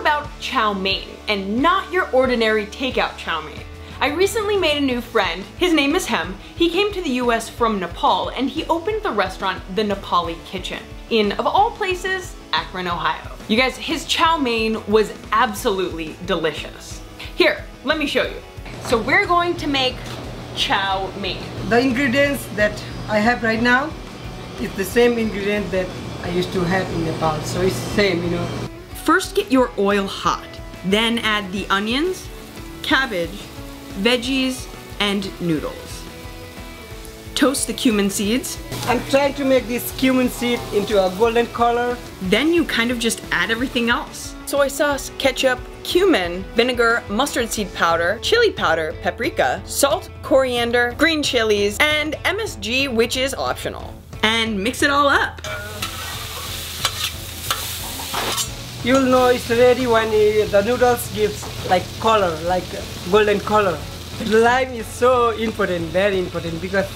about chow mein, and not your ordinary takeout chow mein. I recently made a new friend. His name is Hem. He came to the US from Nepal, and he opened the restaurant The Nepali Kitchen in, of all places, Akron, Ohio. You guys, his chow mein was absolutely delicious. Here, let me show you. So we're going to make chow mein. The ingredients that I have right now is the same ingredient that I used to have in Nepal, so it's the same, you know. First, get your oil hot. Then add the onions, cabbage, veggies, and noodles. Toast the cumin seeds. I'm trying to make this cumin seed into a golden color. Then you kind of just add everything else. Soy sauce, ketchup, cumin, vinegar, mustard seed powder, chili powder, paprika, salt, coriander, green chilies, and MSG, which is optional. And mix it all up. You'll know it's ready when the noodles gives like color, like golden color. The lime is so important, very important, because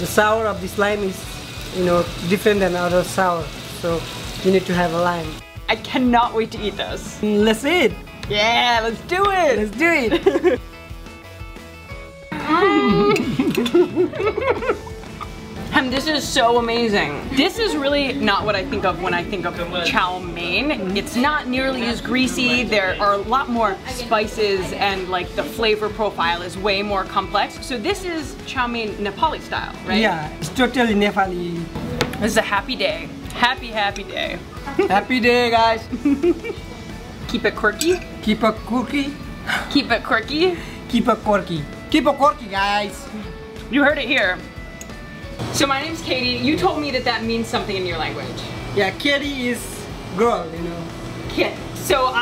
the sour of this lime is, you know, different than other sour. So you need to have a lime. I cannot wait to eat this. Let's eat. Yeah, let's do it. Let's do it. This is so amazing. This is really not what I think of when I think of chow mein. It's not nearly as greasy. There are a lot more spices, and like the flavor profile is way more complex. So this is chow mein Nepali style, right? Yeah, it's totally Nepali. This is a happy day. Happy, happy day. Happy day, guys. Keep it quirky. Keep it quirky. Keep it quirky. Keep it quirky. Keep it quirky, guys. You heard it here. So my name's Katie. You told me that that means something in your language. Yeah, Katie is girl, you know. Kid. So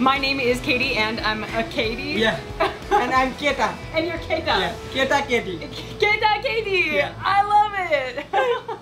my name is Katie, and I'm a Katie. Yeah. And I'm Keita. And you're Keita. Yeah. Keita Katie. Keita Katie. Yeah. I love it.